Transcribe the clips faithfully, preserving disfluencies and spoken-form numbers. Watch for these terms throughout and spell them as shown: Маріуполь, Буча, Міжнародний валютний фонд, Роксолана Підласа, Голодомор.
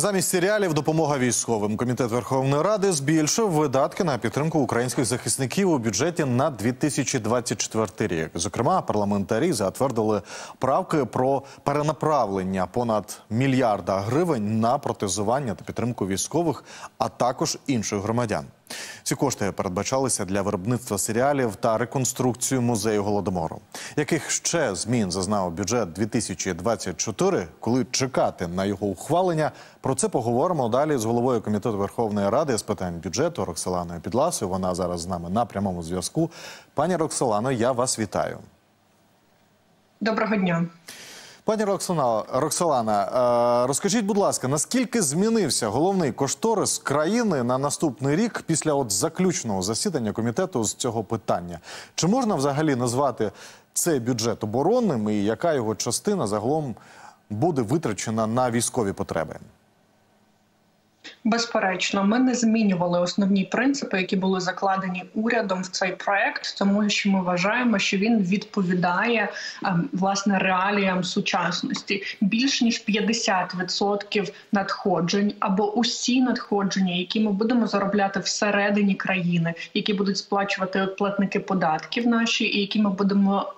Замість серіалів «Допомога військовим» Комітет Верховної Ради збільшив видатки на підтримку українських захисників у бюджеті на дві тисячі двадцять четвертий рік. Зокрема, парламентарі затвердили правки про перенаправлення понад мільярда гривень на протезування та підтримку військових, а також інших громадян. Ці кошти передбачалися для виробництва серіалів та реконструкцію музею Голодомору. Яких ще змін зазнав бюджет дві тисячі двадцять чотири, коли чекати на його ухвалення, про це поговоримо далі з головою Комітету Верховної Ради з питань бюджету Роксоланою Підласою. Вона зараз з нами на прямому зв'язку. Пані Роксолано, я вас вітаю. Доброго дня. Пані Роксолана, розкажіть, будь ласка, наскільки змінився головний кошторис країни на наступний рік після от заключного засідання комітету з цього питання? Чи можна взагалі назвати цей бюджет оборонним і яка його частина загалом буде витрачена на військові потреби? Безперечно, ми не змінювали основні принципи, які були закладені урядом в цей проект, тому що ми вважаємо, що він відповідає власне реаліям сучасності. Більш ніж п'ятдесят відсотків надходжень або усі надходження, які ми будемо заробляти всередині країни, які будуть сплачувати платники податків наші і які ми будемо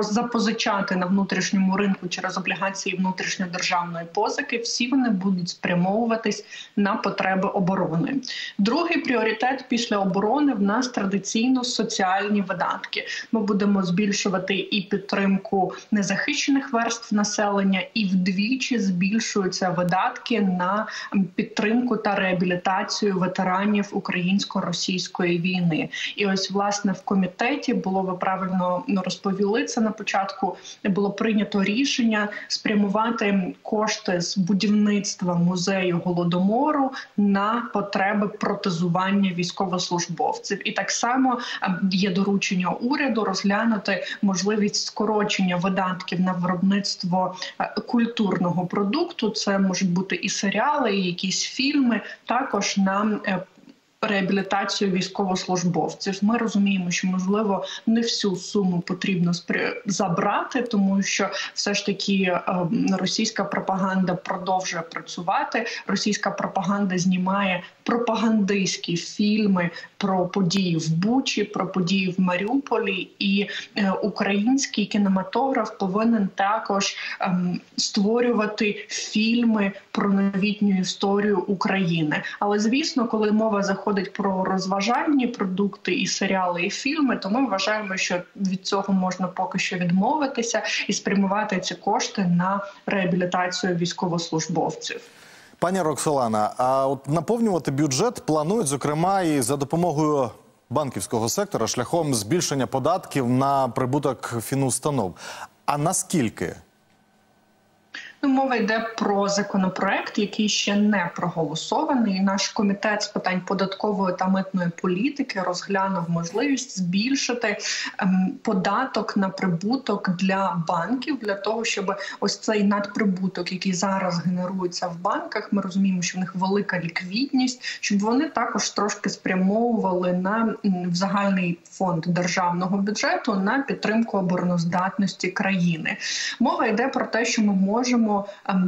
запозичати на внутрішньому ринку через облігації внутрішньодержавної позики, всі вони будуть спрямовуватись на потреби оборони. Другий пріоритет після оборони в нас традиційно соціальні видатки. Ми будемо збільшувати і підтримку незахищених верств населення, і вдвічі збільшуються видатки на підтримку та реабілітацію ветеранів українсько-російської війни. І ось, власне, в комітеті було, ви правильно розповіли це на початку, було прийнято рішення спрямувати кошти з будівництва музею Голодомору на потреби протезування військовослужбовців. І так само є доручення уряду розглянути можливість скорочення видатків на виробництво культурного продукту. Це можуть бути і серіали, і якісь фільми, також на реабілітацію військовослужбовців. Ми розуміємо, що, можливо, не всю суму потрібно забрати, тому що все ж таки російська пропаганда продовжує працювати. Російська пропаганда знімає пропагандистські фільми про події в Бучі, про події в Маріуполі, і український кінематограф повинен також створювати фільми про новітню історію України. Але, звісно, коли мова заходить про розважальні продукти і серіали, і фільми, то ми вважаємо, що від цього можна поки що відмовитися і спрямувати ці кошти на реабілітацію військовослужбовців. Пані Роксолана, а от наповнювати бюджет планують, зокрема, і за допомогою банківського сектора шляхом збільшення податків на прибуток фінустанов. А наскільки? Мова йде про законопроект, який ще не проголосований. Наш комітет з питань податкової та митної політики розглянув можливість збільшити податок на прибуток для банків, для того, щоб ось цей надприбуток, який зараз генерується в банках, ми розуміємо, що в них велика ліквідність, щоб вони також трошки спрямовували на в загальний фонд державного бюджету на підтримку обороноздатності країни. Мова йде про те, що ми можемо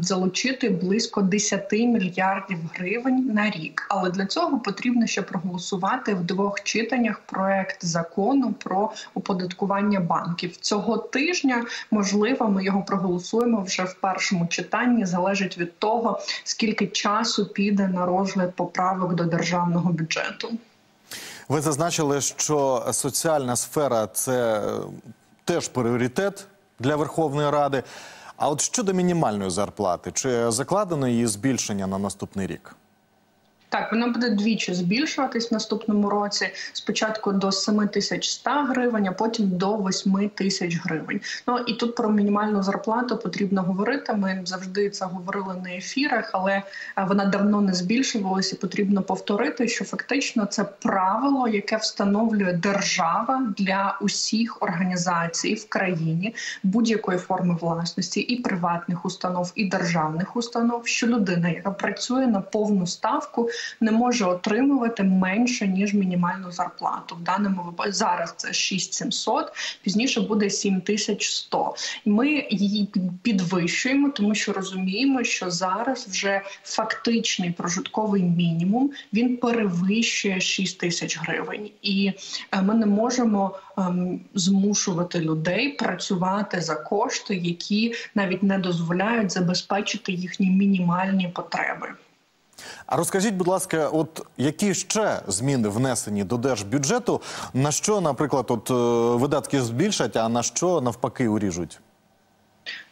залучити близько десять мільярдів гривень на рік. Але для цього потрібно ще проголосувати в двох читаннях проект закону про оподаткування банків. Цього тижня, можливо, ми його проголосуємо вже в першому читанні, залежить від того, скільки часу піде на розгляд поправок до державного бюджету. Ви зазначили, що соціальна сфера – це теж пріоритет для Верховної Ради. А от щодо мінімальної зарплати, чи закладено її збільшення на наступний рік? Так, вона буде двічі збільшуватись в наступному році. Спочатку до семи тисяч ста гривень, а потім до восьми тисяч гривень. Ну, і тут про мінімальну зарплату потрібно говорити. Ми завжди це говорили на ефірах, але вона давно не збільшувалася. І потрібно повторити, що фактично це правило, яке встановлює держава для усіх організацій в країні, будь-якої форми власності, і приватних установ, і державних установ, що людина, яка працює на повну ставку, не може отримувати менше, ніж мінімальну зарплату. В даному випадку зараз це шість тисяч сімсот, пізніше буде сім тисяч сто. Ми її підвищуємо, тому що розуміємо, що зараз вже фактичний прожитковий мінімум, він перевищує шість тисяч гривень. І ми не можемо ем, змушувати людей працювати за кошти, які навіть не дозволяють забезпечити їхні мінімальні потреби. А розкажіть, будь ласка, от які ще зміни внесені до держбюджету? На що, наприклад, от видатки збільшать, а на що навпаки уріжуть?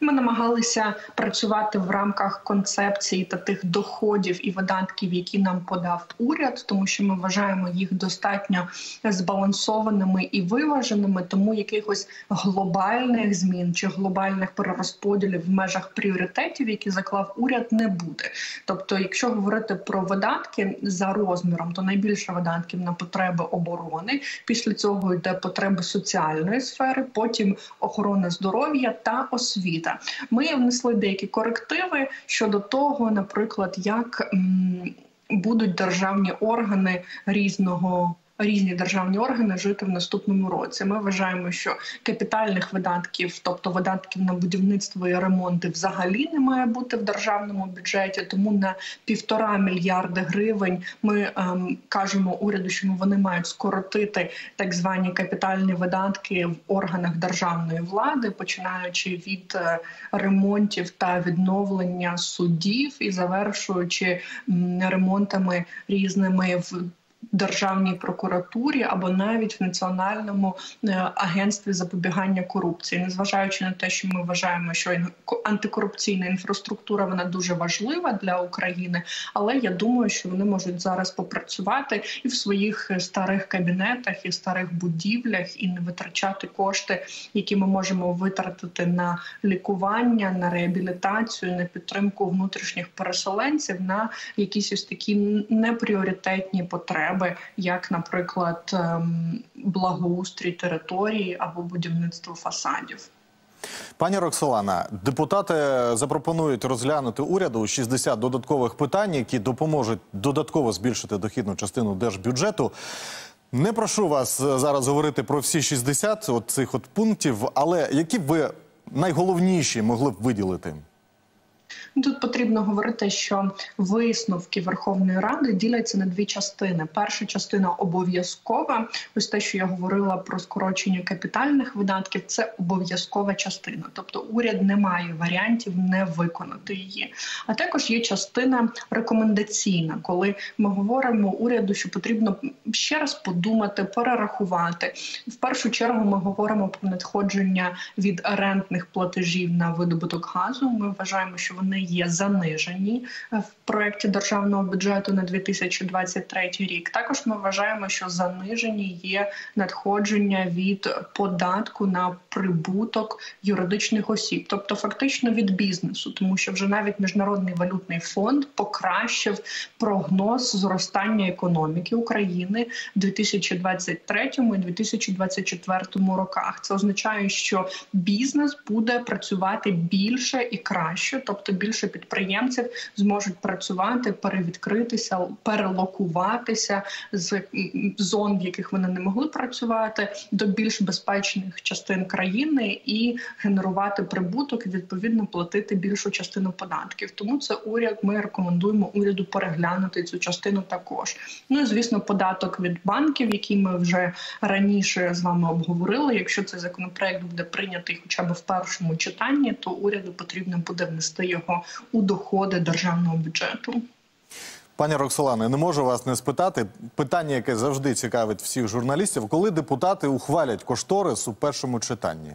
Ми намагалися працювати в рамках концепції та тих доходів і видатків, які нам подав уряд, тому що ми вважаємо їх достатньо збалансованими і виваженими, тому якихось глобальних змін чи глобальних перерозподілів в межах пріоритетів, які заклав уряд, не буде. Тобто, якщо говорити про видатки за розміром, то найбільше видатків на потреби оборони, після цього йде потреби соціальної сфери, потім охорона здоров'я та освіти. Ми внесли деякі корективи щодо того, наприклад, як будуть державні органи різного різні державні органи жити в наступному році. Ми вважаємо, що капітальних видатків, тобто видатків на будівництво і ремонти взагалі не має бути в державному бюджеті, тому на півтора мільярда гривень ми ем, кажемо уряду, що вони мають скоротити так звані капітальні видатки в органах державної влади, починаючи від ремонтів та відновлення судів і завершуючи ем, ремонтами різними в державній прокуратурі або навіть в Національному агентстві запобігання корупції. Незважаючи на те, що ми вважаємо, що антикорупційна інфраструктура, вона дуже важлива для України, але я думаю, що вони можуть зараз попрацювати і в своїх старих кабінетах, і в старих будівлях, і не витрачати кошти, які ми можемо витратити на лікування, на реабілітацію, на підтримку внутрішніх переселенців, на якісь ось такі непріоритетні потреби, як, наприклад, благоустрій території або будівництво фасадів. Пані Роксолана, депутати запропонують розглянути уряду шістдесят додаткових питань, які допоможуть додатково збільшити дохідну частину держбюджету. Не прошу вас зараз говорити про всі шістдесят от цих от пунктів, але які б ви найголовніші могли б виділити? Тут потрібно говорити, що висновки Верховної Ради діляться на дві частини. Перша частина обов'язкова, ось те, що я говорила про скорочення капітальних видатків, це обов'язкова частина. Тобто уряд не має варіантів не виконати її. А також є частина рекомендаційна, коли ми говоримо уряду, що потрібно ще раз подумати, перерахувати. В першу чергу ми говоримо про надходження від рентних платежів на видобуток газу. Ми вважаємо, що вони є занижені в проєкті державного бюджету на дві тисячі двадцять третій рік. Також ми вважаємо, що занижені є надходження від податку на прибуток юридичних осіб, тобто фактично від бізнесу, тому що вже навіть Міжнародний валютний фонд покращив прогноз зростання економіки України в дві тисячі двадцять третьому і дві тисячі двадцять четвертому роках. Це означає, що бізнес буде працювати більше і краще, тобто більше підприємців зможуть працювати, перевідкритися, перелокуватися з зон, в яких вони не могли працювати, до більш безпечних частин країни і генерувати прибуток, і відповідно платити більшу частину податків. Тому це уряд, ми рекомендуємо уряду переглянути цю частину також. Ну і, звісно, податок від банків, який ми вже раніше з вами обговорили. Якщо цей законопроект буде прийнятий хоча б в першому читанні, то уряду потрібно буде внести його у доходи державного бюджету. Пані Роксолано, не можу вас не спитати. Питання, яке завжди цікавить всіх журналістів. Коли депутати ухвалять кошторис у першому читанні?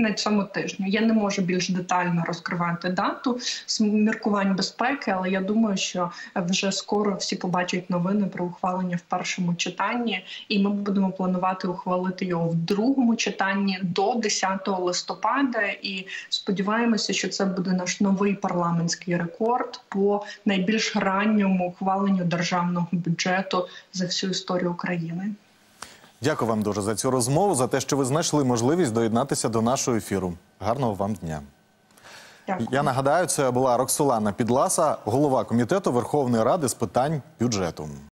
На цьому тижні. Я не можу більш детально розкривати дату з міркувань безпеки, але я думаю, що вже скоро всі побачать новини про ухвалення в першому читанні, і ми будемо планувати ухвалити його в другому читанні до десятого листопада, і сподіваємося, що це буде наш новий парламентський рекорд по найбільш ранньому ухваленню державного бюджету за всю історію України. Дякую вам дуже за цю розмову, за те, що ви знайшли можливість доєднатися до нашого ефіру. Гарного вам дня. Дякую. Я нагадаю, це була Роксолана Підласа, голова Комітету Верховної Ради з питань бюджету.